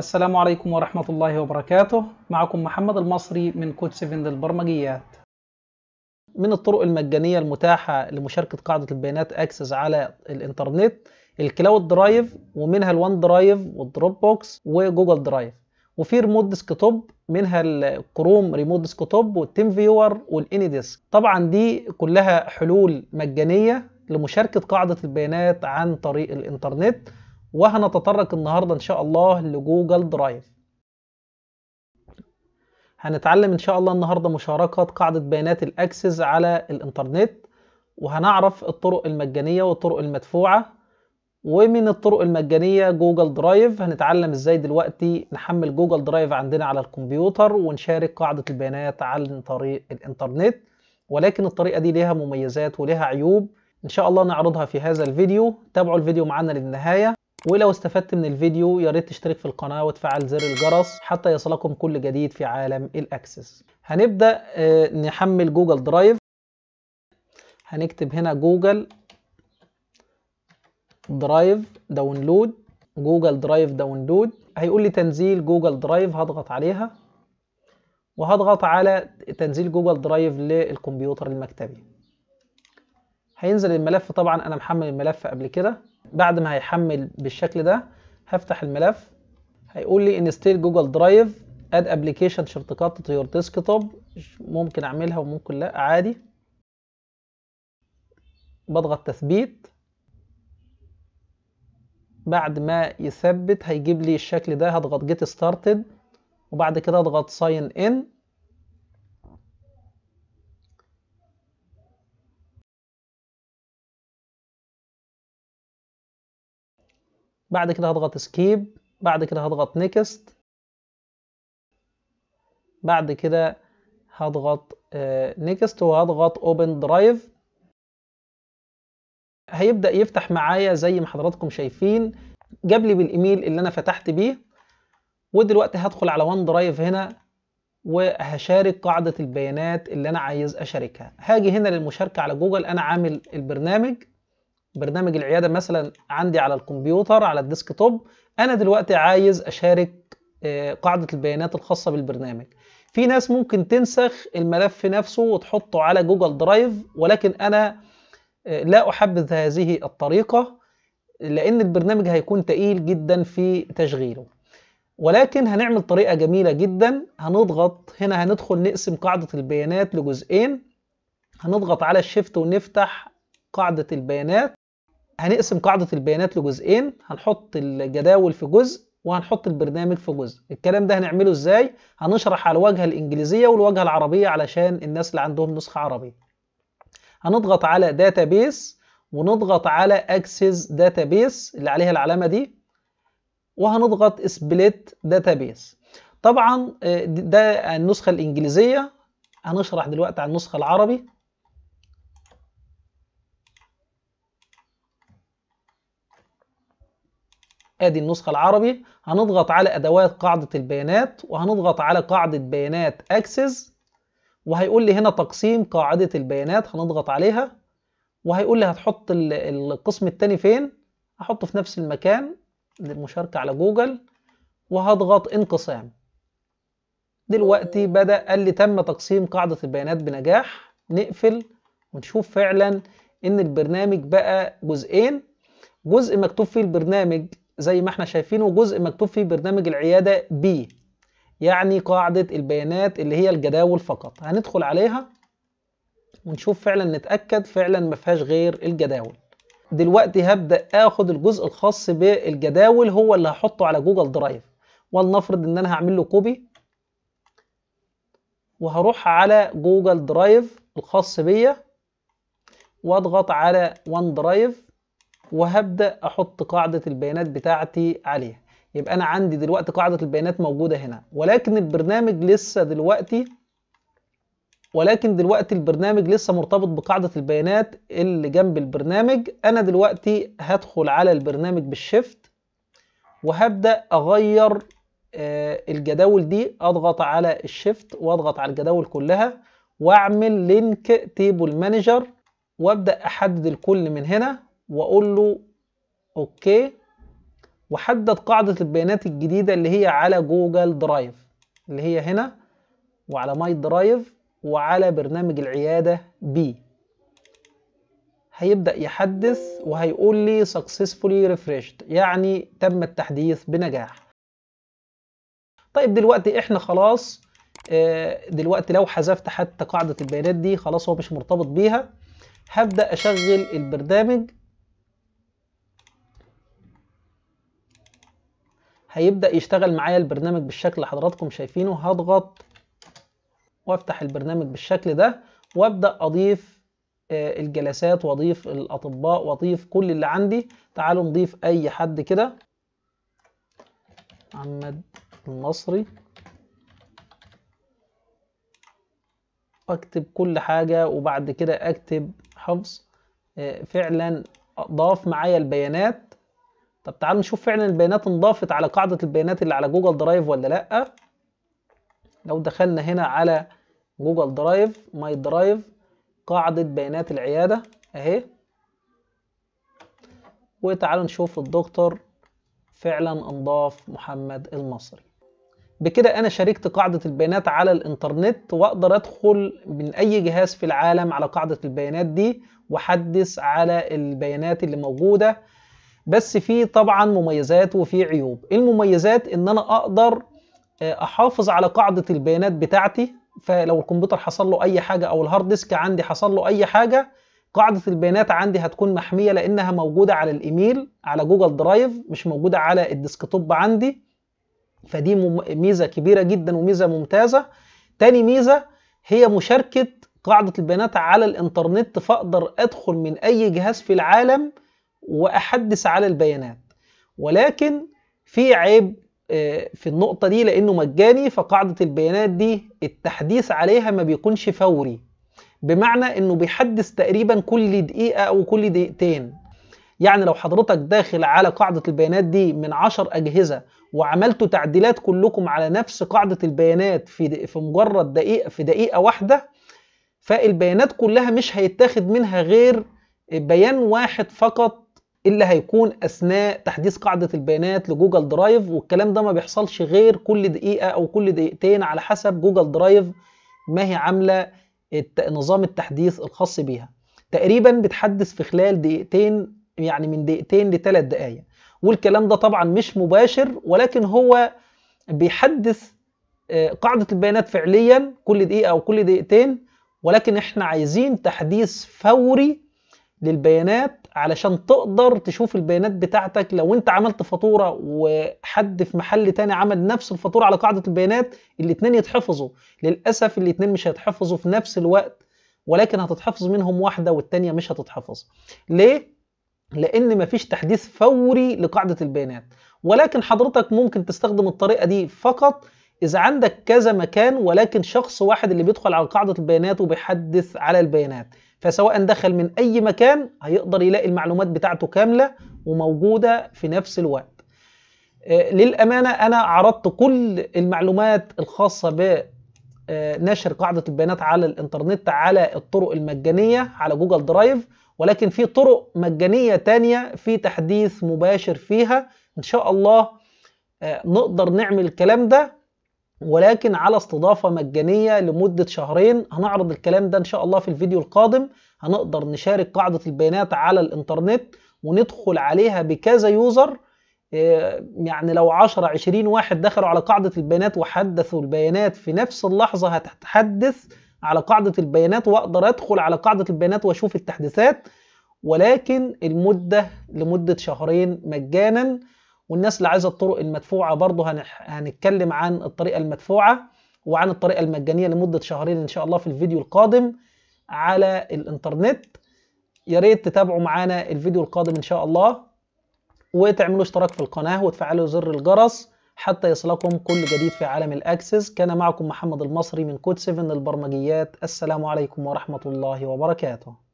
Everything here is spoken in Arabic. السلام عليكم ورحمة الله وبركاته. معكم محمد المصري من كود 7 للبرمجيات. من الطرق المجانية المتاحة لمشاركة قاعدة البيانات اكسس على الانترنت الكلاود درايف، ومنها الون درايف والدروب بوكس وجوجل درايف، وفي ريموت ديسكتوب منها الكروم ريموت ديسكتوب والتيم فيور والاني ديسك. طبعا دي كلها حلول مجانية لمشاركة قاعدة البيانات عن طريق الانترنت، وهنتطرق النهاردة إن شاء الله لجوجل درايف. هنتعلم إن شاء الله النهاردة مشاركة قاعدة بيانات الأكسس على الإنترنت، وهنعرف الطرق المجانية والطرق المدفوعة. ومن الطرق المجانية جوجل درايف، هنتعلم إزاي دلوقتي نحمل جوجل درايف عندنا على الكمبيوتر ونشارك قاعدة البيانات عن طريق الإنترنت. ولكن الطريقة دي لها مميزات ولها عيوب، إن شاء الله نعرضها في هذا الفيديو. تابعوا الفيديو معنا للنهاية، ولو استفدت من الفيديو ياريت تشترك في القناة وتفعل زر الجرس حتى يصلكم كل جديد في عالم الأكسس. هنبدأ نحمل جوجل درايف. هنكتب هنا جوجل درايف داونلود، جوجل درايف داونلود. هيقول لي تنزيل جوجل درايف، هضغط عليها وهضغط على تنزيل جوجل درايف للكمبيوتر المكتبي. هينزل الملف، طبعا أنا محمل الملف قبل كده. بعد ما هيحمل بالشكل ده هفتح الملف. هيقول لي انستيل جوجل درايف اد ابلكيشن شورتكات تو يور ديسكتوب. ممكن اعملها وممكن لا، عادي. بضغط تثبيت. بعد ما يثبت هيجيب لي الشكل ده. هضغط جيت ستارتد، وبعد كده اضغط ساين ان. بعد كده هضغط سكيب، بعد كده هضغط نيكست، بعد كده هضغط نيكست وهضغط اوبن درايف. هيبدأ يفتح معايا زي ما حضراتكم شايفين، جاب لي بالايميل اللي انا فتحت بيه. ودلوقتي هدخل على ون درايف هنا وهشارك قاعدة البيانات اللي انا عايز اشاركها. هاجي هنا للمشاركة على جوجل. انا عامل برنامج العيادة مثلا عندي على الكمبيوتر على الديسكتوب. انا دلوقتي عايز اشارك قاعدة البيانات الخاصة بالبرنامج. في ناس ممكن تنسخ الملف نفسه وتحطه على جوجل درايف، ولكن انا لا احبذ هذه الطريقة، لان البرنامج هيكون تقيل جدا في تشغيله. ولكن هنعمل طريقة جميلة جدا. هنضغط هنا، هندخل نقسم قاعدة البيانات لجزئين. هنضغط على الشيفت ونفتح قاعدة البيانات. هنقسم قاعدة البيانات لجزئين، هنحط الجداول في جزء وهنحط البرنامج في جزء. الكلام ده هنعمله ازاي؟ هنشرح على الواجهة الإنجليزية والواجهة العربية علشان الناس اللي عندهم نسخة عربية. هنضغط على داتابيس ونضغط على اكسس داتابيس اللي عليها العلامة دي، وهنضغط سبليت داتابيس. طبعا ده النسخة الإنجليزية، هنشرح دلوقتي على النسخة العربي. ادي النسخة العربي. هنضغط على ادوات قاعدة البيانات وهنضغط على قاعدة بيانات اكسس، وهيقول لي هنا تقسيم قاعدة البيانات. هنضغط عليها وهيقول لي هتحط القسم الثاني فين. هحطه في نفس المكان للمشاركة على جوجل، وهضغط انقسام. دلوقتي بدأ قال لي تم تقسيم قاعدة البيانات بنجاح. نقفل ونشوف فعلا ان البرنامج بقى جزئين، جزء مكتوب فيه البرنامج زي ما احنا شايفينه، وجزء مكتوب فيه برنامج العيادة بي، يعني قاعدة البيانات اللي هي الجداول فقط. هندخل عليها ونشوف فعلا، نتأكد فعلا ما فيهاش غير الجداول. دلوقتي هبدأ اخد الجزء الخاص بالجداول هو اللي هحطه على جوجل درايف. ولنفرض ان انا هعمل له كوبي، وهروح على جوجل درايف الخاص بيا واضغط على ون درايف، وهبدأ أحط قاعدة البيانات بتاعتي عليها. يبقى أنا عندي دلوقتي قاعدة البيانات موجودة هنا، ولكن دلوقتي البرنامج لسه مرتبط بقاعدة البيانات اللي جنب البرنامج. أنا دلوقتي هدخل على البرنامج بالشيفت وهبدأ أغير الجداول دي. أضغط على الشيفت وأضغط على الجداول كلها، وأعمل لينك تيبل مانجر، وأبدأ أحدد الكل من هنا وأقول له أوكي. وحدد قاعدة البيانات الجديدة اللي هي على جوجل درايف اللي هي هنا وعلى ماي درايف وعلى برنامج العيادة بي. هيبدأ يحدث وهيقول لي successfully refreshed يعني تم التحديث بنجاح. طيب دلوقتي احنا خلاص دلوقتي لو حذفت حتى قاعدة البيانات دي خلاص هو مش مرتبط بيها. هبدأ اشغل البرنامج. هيبدأ يشتغل معايا البرنامج بالشكل اللي حضراتكم شايفينه. هضغط وافتح البرنامج بالشكل ده وابدأ اضيف الجلسات واضيف الاطباء واضيف كل اللي عندي. تعالوا نضيف اي حد كده. محمد المصري. اكتب كل حاجة وبعد كده اكتب حفظ. فعلا اضاف معايا البيانات. طب تعالوا نشوف فعلا البيانات انضافت على قاعدة البيانات اللي على جوجل درايف ولا لأ. لو دخلنا هنا على جوجل درايف ماي درايف قاعدة بيانات العيادة اهي. وتعالوا نشوف الدكتور فعلا انضاف محمد المصري. بكده انا شاركت قاعدة البيانات على الانترنت واقدر ادخل من اي جهاز في العالم على قاعدة البيانات دي واحدث على البيانات اللي موجودة. بس في طبعا مميزات وفي عيوب. المميزات ان انا اقدر احافظ على قاعدة البيانات بتاعتي. فلو الكمبيوتر حصل له اي حاجة او الهارد ديسك عندي حصل له اي حاجة قاعدة البيانات عندي هتكون محمية لانها موجودة على الايميل على جوجل درايف مش موجودة على الديسكتوب عندي. فدي ميزة كبيرة جدا وميزة ممتازة. تاني ميزة هي مشاركة قاعدة البيانات على الانترنت فاقدر ادخل من اي جهاز في العالم واحدث على البيانات. ولكن في عيب في النقطة دي لانه مجاني فقاعدة البيانات دي التحديث عليها ما بيكونش فوري. بمعنى انه بيحدث تقريبا كل دقيقة او كل دقيقتين. يعني لو حضرتك داخل على قاعدة البيانات دي من 10 أجهزة وعملتوا تعديلات كلكم على نفس قاعدة البيانات في مجرد دقيقة في دقيقة واحدة فالبيانات كلها مش هيتاخد منها غير بيان واحد فقط اللي هيكون أثناء تحديث قاعدة البيانات لجوجل درايف. والكلام ده ما بيحصلش غير كل دقيقة أو كل دقيقتين على حسب جوجل درايف ما هي عاملة نظام التحديث الخاص بيها. تقريبا بتحدث في خلال دقيقتين يعني من دقيقتين لثلاث دقايق. والكلام ده طبعا مش مباشر ولكن هو بيحدث قاعدة البيانات فعليا كل دقيقة أو كل دقيقتين. ولكن احنا عايزين تحديث فوري للبيانات علشان تقدر تشوف البيانات بتاعتك. لو انت عملت فاتورة وحد في محل تاني عمل نفس الفاتورة على قاعدة البيانات الاتنين يتحفظوا. للأسف الاتنين مش هيتحفظوا في نفس الوقت ولكن هتتحفظ منهم واحدة والتانية مش هتتحفظ. ليه؟ لان مفيش تحديث فوري لقاعدة البيانات. ولكن حضرتك ممكن تستخدم الطريقة دي فقط اذا عندك كذا مكان ولكن شخص واحد اللي بيدخل على قاعدة البيانات وبيحدث على البيانات. فسواء دخل من اي مكان هيقدر يلاقي المعلومات بتاعته كاملة وموجودة في نفس الوقت. للأمانة انا عرضت كل المعلومات الخاصة بنشر قاعدة البيانات على الانترنت على الطرق المجانية على جوجل درايف. ولكن في طرق مجانية تانية في تحديث مباشر فيها إن شاء الله نقدر نعمل الكلام ده. ولكن على استضافة مجانية لمدة شهرين هنعرض الكلام ده إن شاء الله في الفيديو القادم. هنقدر نشارك قاعدة البيانات على الانترنت وندخل عليها بكذا يوزر. يعني لو 10 20 واحد دخلوا على قاعدة البيانات وحدثوا البيانات في نفس اللحظة هتتحدث على قاعدة البيانات واقدر ادخل على قاعدة البيانات واشوف التحديثات. ولكن المدة لمدة شهرين مجانا. والناس اللي عايزة الطرق المدفوعة برضه هنتكلم عن الطريقة المدفوعة وعن الطريقة المجانية لمدة شهرين ان شاء الله في الفيديو القادم على الانترنت. يا ريت تتابعوا معانا الفيديو القادم ان شاء الله وتعملوا اشتراك في القناة وتفعلوا زر الجرس حتى يصلكم كل جديد في عالم الأكسس. كان معكم محمد المصري من كود 7 للبرمجيات. السلام عليكم ورحمة الله وبركاته.